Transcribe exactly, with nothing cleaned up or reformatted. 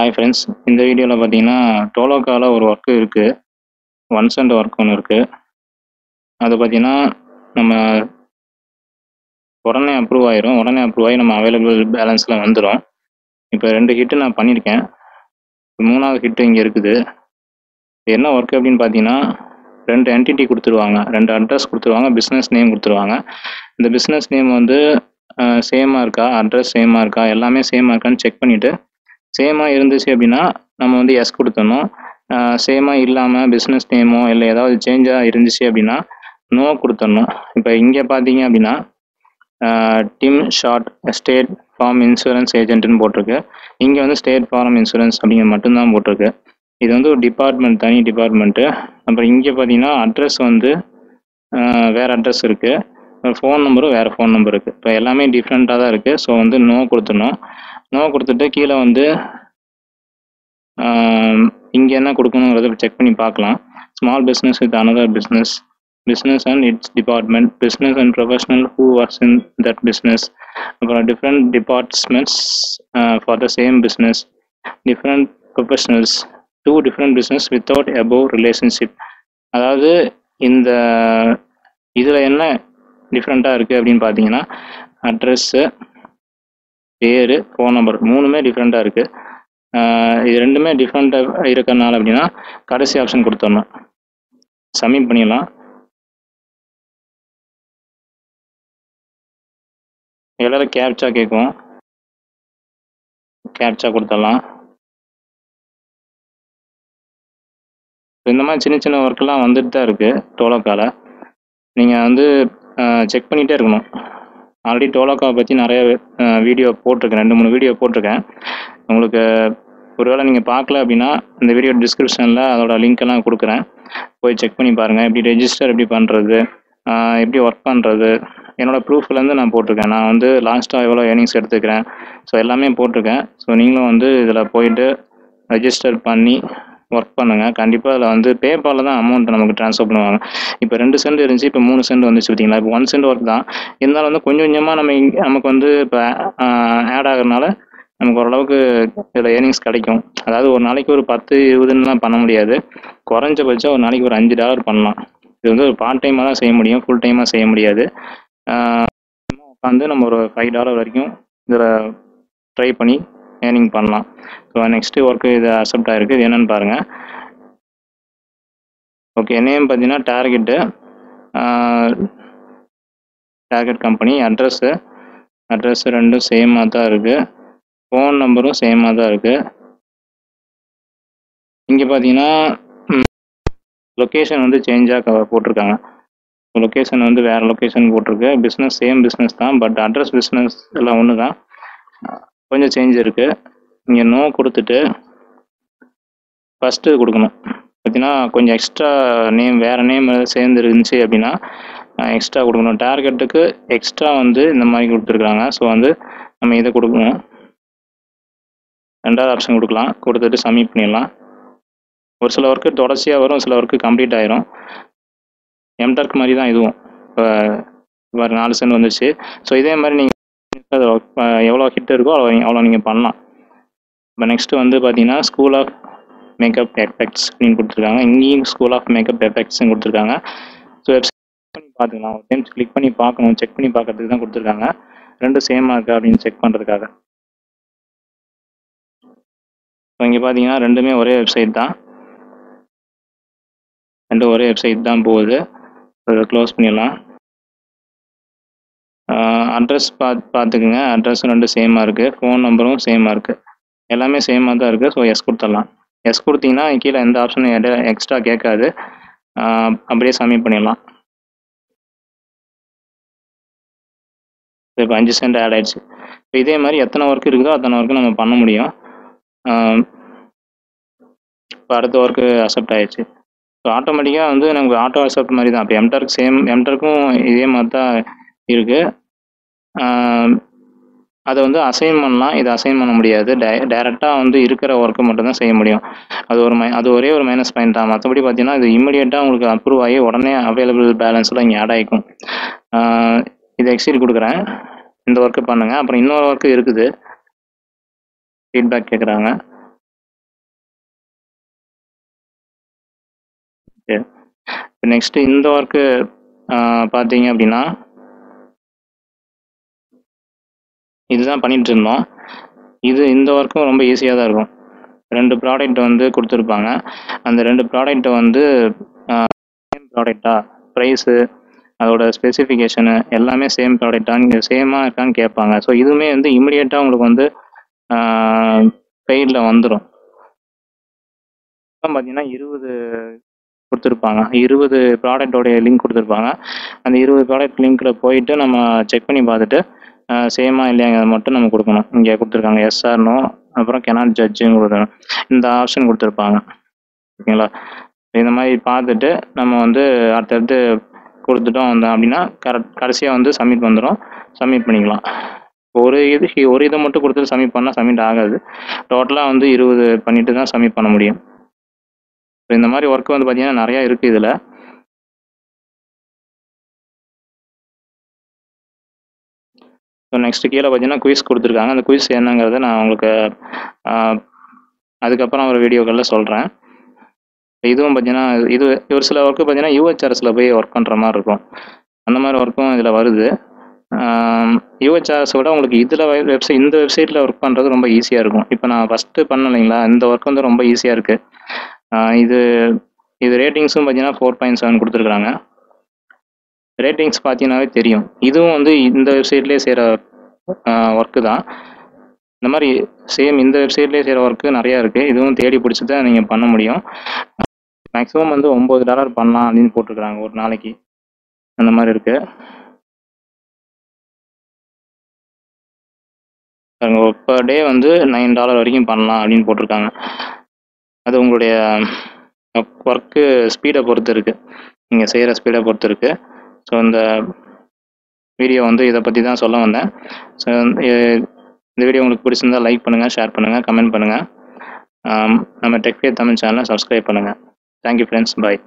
Hi friends, இந்த வீடியோவில் பார்த்தீங்கன்னா டோலோக்காவில் ஒரு ஒர்க்கு இருக்குது, ஒன் சென்ட் ஒர்க் ஒன்று இருக்குது. அது பார்த்தீங்கன்னா நம்ம உடனே அப்ரூவ் ஆயிரும், உடனே அப்ரூவ் ஆகி நம்ம அவைலபிள் பேலன்ஸில் வந்துடும். இப்போ ரெண்டு ஹிட்டு நான் பண்ணியிருக்கேன், மூணாவது ஹிட்டு இங்கே இருக்குது. என்ன ஒர்க்கு அப்படின்னு பார்த்தீங்கன்னா ரெண்டு என்டிட்டி கொடுத்துருவாங்க, ரெண்டு அட்ரஸ் கொடுத்துருவாங்க, பிஸ்னஸ் நேம் கொடுத்துருவாங்க. இந்த பிஸ்னஸ் நேம் வந்து சேமாக இருக்கா, அட்ரஸ் சேமாக இருக்கா, எல்லாமே சேமாக இருக்கான்னு செக் பண்ணிவிட்டு சேமாக இருந்துச்சு அப்படின்னா நம்ம வந்து எஸ் கொடுத்தணும். சேமாக இல்லாமல் பிஸ்னஸ் நேமோ இல்லை ஏதாவது சேஞ்சாக இருந்துச்சு அப்படின்னா நோ கொடுத்தணும். இப்போ இங்கே பார்த்தீங்க அப்படின்னா Tim Short State Farm insurance ஏஜென்ட்னு போட்டிருக்கு. இங்கே வந்து ஸ்டேட் ஃபார்ம் இன்சூரன்ஸ் அப்படிங்க மட்டும்தான் போட்டிருக்கு. இது வந்து ஒரு டிபார்ட்மெண்ட், தனி டிபார்ட்மெண்ட்டு. அப்புறம் இங்கே பார்த்தீங்கன்னா அட்ரஸ் வந்து வேறு அட்ரஸ் இருக்குது, ஃபோன் நம்பரும் வேறு ஃபோன் நம்பர் இருக்குது. இப்போ எல்லாமே டிஃப்ரெண்ட்டாக தான் இருக்குது. ஸோ வந்து நோ கொடுத்தணும். நோ கொடுத்துட்டு கீழே வந்து இங்கே என்ன கொடுக்கணுங்கிறத செக் பண்ணி பார்க்கலாம். Small business with another business, business and its department, business and professional who works in that business, அப்புறம் different departments for the same business, different professionals, to different business without above relationship. அதாவது இந்த இதில் என்ன டிஃப்ரெண்ட்டாக இருக்குது அப்படின்னு பார்த்தீங்கன்னா address, பேர், ஃபோன் நம்பர் மூணுமே டிஃப்ரெண்ட்டாக இருக்குது. இது ரெண்டுமே டிஃப்ரெண்ட்டாக இருக்கிறதுனால அப்படின்னா கடைசி ஆப்ஷன் கொடுத்துடணும். சப்மிட் பண்ணிடலாம். எல்லாரும் கேப்சா கேட்கும், கேப்சா கொடுத்துடலாம். இந்த மாதிரி சின்ன சின்ன ஒர்க்கெலாம் வந்துட்டு தான் இருக்குது டோலோக்கால. நீங்கள் வந்து செக் பண்ணிகிட்டே இருக்கணும். ஆல்ரெடி டோலோக்காவை பற்றி நிறைய வீடியோ போட்டிருக்கேன், ரெண்டு மூணு வீடியோ போட்டிருக்கேன். உங்களுக்கு ஒருவேளை நீங்கள் பார்க்கல அப்படின்னா இந்த வீடியோ டிஸ்கிரிப்ஷனில் அதோட லிங்க்கெல்லாம் கொடுக்குறேன், போய் செக் பண்ணி பாருங்கள். எப்படி ரெஜிஸ்டர் எப்படி பண்ணுறது, எப்படி ஒர்க் பண்ணுறது, என்னோடய ப்ரூஃப்லேருந்து நான் போட்டிருக்கேன். நான் வந்து லாஸ்ட்டாக எவ்வளோ ஏர்னிங்ஸ் எடுத்துக்கிறேன், ஸோ எல்லாமே போட்டிருக்கேன். ஸோ நீங்களும் வந்து இதில் போயிட்டு ரெஜிஸ்டர் பண்ணி ஒர்க் பண்ணுங்கள். கண்டிப்பாக அதில் வந்து பேபாலில் தான் அமௌண்ட் நமக்கு ட்ரான்ஸ்ஃபர் பண்ணுவாங்க. இப்போ ரெண்டு சென்ட் இருந்துச்சு, இப்போ மூணு சென்ட் வந்துச்சு பார்த்தீங்களா. இப்போ ஒன் சென்ட் ஒர்க் தான் இருந்தாலும் வந்து கொஞ்சம் கொஞ்சமாக நம்ம நமக்கு வந்து இப்போ ஆட் ஆகுறதுனால நமக்கு ஓரளவுக்கு இதில் ஏர்னிங்ஸ் கிடைக்கும். அதாவது ஒரு நாளைக்கு ஒரு பத்து இருபதுன்னுலாம் பண்ண முடியாது, குறைஞ்சபட்சம் ஒரு நாளைக்கு ஒரு அஞ்சு டாலர் பண்ணலாம். இது வந்து ஒரு பார்ட் டைமாக தான் செய்ய முடியும், ஃபுல் டைமாக செய்ய முடியாது. உட்காந்து நம்ம ஒரு ஃபைவ் டாலர் வரைக்கும் இதில் ட்ரை பண்ணி ஏர்னிங் பண்ணலாம். ஸோ நெக்ஸ்ட்டு ஒர்க்கு இது அக்செப்ட் ஆகிருக்கு, இது என்னென்னு பாருங்கள். ஓகே, நேம் பார்த்தீங்கன்னா target, target company, address, address ரெண்டும் சேமாக தான் இருக்குது, ஃபோன் நம்பரும் சேமாக தான் இருக்குது. இங்கே பார்த்தீங்கன்னா லொக்கேஷன் வந்து சேஞ்சாக போட்டிருக்காங்க. லொக்கேஷன் வந்து வேறு லொக்கேஷன் போட்டிருக்கு. பிஸ்னஸ் சேம் பிஸ்னஸ் தான், பட் அட்ரஸ் பிஸ்னஸ் எல்லாம் ஒன்று தான், கொஞ்சம் சேஞ்ச் இருக்குது. இங்கே நோ கொடுத்துட்டு ஃபஸ்ட்டு கொடுக்கணும். பார்த்தீங்கன்னா கொஞ்சம் எக்ஸ்ட்ரா நேம், வேறு நேம் சேர்ந்து இருந்துச்சு அப்படின்னா எக்ஸ்ட்ரா கொடுக்கணும். டார்கெட்டுக்கு எக்ஸ்ட்ரா வந்து இந்த மாதிரி கொடுத்துருக்குறாங்க. ஸோ வந்து நம்ம இதை கொடுக்கணும், ரெண்டாவது ஆப்ஷன் கொடுக்கலாம். கொடுத்துட்டு சப்மிட் பண்ணிடலாம். ஒரு சில ஒர்க்கு தொடர்ச்சியாக வரும், சில ஒர்க்கு கம்ப்ளீட் ஆகிரும். எம்டார்க் மாதிரி தான் இதுவும். இப்போ நாலு சென்ட் வந்துச்சு. ஸோ இதே மாதிரி நீங்கள் எவ்வளோ ஹிட் இருக்கோ அவ்வளோ அவ்வளோ நீங்கள் பண்ணலாம். இப்போ நெக்ஸ்ட்டு வந்து பார்த்தீங்கன்னா ஸ்கூல் ஆஃப் மேக்கப் எஃபெக்ட்ஸ் அப்படின்னு கொடுத்துருக்காங்க. இங்கேயும் ஸ்கூல் ஆஃப் மேக்கப் எஃபெக்ட்ஸ்ன்னு கொடுத்துருக்காங்க. ஸோ வெப்சைட் பண்ணி பார்த்துக்கலாம், ஒரு டைம் கிளிக் பண்ணி பார்க்கணும். செக் பண்ணி பார்க்கறதுக்கு தான் கொடுத்துருக்காங்க. ரெண்டும் சேமாக இருக்கா அப்படின்னு செக் பண்ணுறதுக்காக. இப்போ இங்கே பார்த்தீங்கன்னா ரெண்டுமே ஒரே வெப்சைட் தான், ரெண்டும் ஒரே வெப்சைட் தான் போகுது. அதை க்ளோஸ் பண்ணிடலாம். அட்ரஸ் பார்த்து பார்த்துக்குங்க, அட்ரஸும் ரெண்டு சேமாக இருக்குது, ஃபோன் நம்பரும் சேமாக இருக்குது, எல்லாமே சேமாக தான் இருக்குது. ஸோ எஸ் கொடுத்துடலாம். எஸ் கொடுத்தீங்கன்னா கீழே எந்த ஆப்ஷனும் எக்ஸ்ட்ரா கேட்காது, அப்படியே சப்மிட் பண்ணிடலாம். இப்போ அஞ்சு சென்ட் ஆட் ஆகிடுச்சு. இப்போ இதே மாதிரி எத்தனை ஒர்க் இருக்குதோ அத்தனை ஒர்க்கு நம்ம பண்ண முடியும். இப்போ அடுத்த ஒர்க்கு அக்செப்ட் ஆகிடுச்சு. ஸோ ஆட்டோமேட்டிக்காக வந்து நமக்கு ஆட்டோ அக்செப்ட் மாதிரி தான். இப்போ எம்டார்க் சேம், எம்டார்க்கும் இதே மாதிரி தான் இருக்குது. அதை வந்து அசைன் பண்ணலாம், இதை அசைன் பண்ண முடியாது. டே டேரெக்டாக வந்து இருக்கிற ஒர்க்கு மட்டும்தான் செய்ய முடியும். அது ஒரு மை அது ஒரே ஒரு மைனஸ் பாயிண்ட் தான். மற்றபடி பார்த்தீங்கன்னா இது இமீடியட்டாக உங்களுக்கு அப்ரூவ் ஆகி உடனே அவைலபிள் பேலன்ஸில் இங்கே ஆட் ஆகிக்கும். இதை எக்ஸிட் கொடுக்குறேன், இந்த ஒர்க்கு பண்ணுங்கள். அப்புறம் இன்னொரு ஒர்க்கு இருக்குது, ஃபீட்பேக் கேட்குறாங்க. Okay. Next in the work பாத்தீங்க அப்படினா இதுதான் பண்ணிட்டு இருந்தோம். இது இந்த வர்க்கும் ரொம்ப ஈஸியா தான் இருக்கும். ரெண்டு ப்ராடக்ட் வந்து கொடுத்திருப்பாங்க. அந்த ரெண்டு ப்ராடக்ட் வந்து சேம் ப்ராடக்ட்டா, பிரைஸ், அதோட ஸ்பெசிஃபிகேஷன் எல்லாமே சேம் ப்ராடக்ட்டா, நீங்க சேமா இருக்கான்னு கேட்பாங்க. சோ இதுமே வந்து இமிடியேட்டா உங்களுக்கு வந்து பெய்ட்ல வந்துரும். பாத்தீங்கன்னா இருபது கொடுத்திருப்பாங்க. இருபது ப்ராடக்டோட லிங்க் கொடுத்திருப்பாங்க. அந்த இருபது ப்ராடக்ட் லிங்க்ல போயிட்டு நம்ம செக் பண்ணி பார்த்துட்டு சேமா இல்லையாங்க மட்டும் நம்ம கொடுக்கணும். இங்கே கொடுத்துருக்காங்க எஸ்ஆர் நோ, அப்புறம் கெனாட் ஜட்ஜுன்னு கொடுக்கணும். இந்த ஆப்ஷன் கொடுத்துருப்பாங்க. ஓகேங்களா? இந்த மாதிரி பார்த்துட்டு நம்ம வந்து அடுத்தடுத்து கொடுத்துட்டோம் வந்தோம் அப்படின்னா கரெக்ட் கடைசியாக வந்து சப்மிட் வந்துடும். சப்மிட் பண்ணிக்கலாம். ஒரு இது ஒரு இதை மட்டும் கொடுத்துட்டு சப்மிட் பண்ணால் சப்மிட் ஆகாது. டோட்டலாக வந்து இருபது பண்ணிட்டு தான் சப்மிட் பண்ண முடியும். இந்த மாதிரி ஒர்க் வந்து பார்த்தீங்கன்னா நிறையா இருக்குது இதில். ஸோ நெக்ஸ்ட்டு கீழே பார்த்தீங்கன்னா குயிஸ் கொடுத்துருக்காங்க. அந்த குயிஸ் என்னங்கிறத நான் உங்களுக்கு அதுக்கப்புறம் ஒரு வீடியோக்களில் சொல்கிறேன். இதுவும் பார்த்தீங்கன்னா இது ஒரு சில ஒர்க்கு பார்த்தீங்கன்னா யூஹெச்ஆர்எஸில் போய் ஒர்க் பண்ணுற மாதிரி இருக்கும். அந்த மாதிரி ஒர்க்கும் இதில் வருது. யூஹெச்ஆர்எஸ் விட உங்களுக்கு இதில் வெப்சைட் இந்த வெப்சைட்டில் ஒர்க் பண்ணுறது ரொம்ப ஈஸியாக இருக்கும். இப்போ நான் ஃபஸ்ட்டு பண்ண இல்லைங்களா, இந்த ஒர்க் வந்து ரொம்ப ஈஸியாக இருக்குது. இது இது ரேட்டிங்ஸும் பார்த்தீங்கன்னா ஃபோர் பாயிண்ட் செவன் கொடுத்துருக்குறாங்க. ரேட்டிங்ஸ் பார்த்தீங்கன்னாவே தெரியும். இதுவும் வந்து இந்த வெப்சைட்லேயே செய்கிற ஒர்க்கு தான். இந்த மாதிரி சேம் இந்த வெப்சைட்லேயே செய்கிற ஒர்க்கு நிறையா இருக்குது. இதுவும் தேடி பிடிச்சி தான் நீங்கள் பண்ண முடியும். மேக்ஸிமம் வந்து ஒம்பது டாலர் பண்ணலாம் அப்படின்னு போட்டிருக்கிறாங்க ஒரு நாளைக்கு. அந்த மாதிரி இருக்குது. பர் டே வந்து நைன் டாலர் வரைக்கும் பண்ணலாம் அப்படின்னு போட்டிருக்காங்க. அது உங்களுடைய ஒர்க்கு ஸ்பீடை பொறுத்து இருக்குது. நீங்கள் செய்கிற ஸ்பீடை பொறுத்து இருக்குது. ஸோ இந்த வீடியோ வந்து இதை பற்றி தான் சொல்ல வந்தேன். ஸோ இந்த வீடியோ உங்களுக்கு பிடிச்சிருந்தால் லைக் பண்ணுங்கள், ஷேர் பண்ணுங்கள், கமெண்ட் பண்ணுங்கள். நம்ம டெக் வித் தமிழ் சேனலை சப்ஸ்கிரைப் பண்ணுங்கள். தேங்க்யூ ஃப்ரெண்ட்ஸ், பாய்.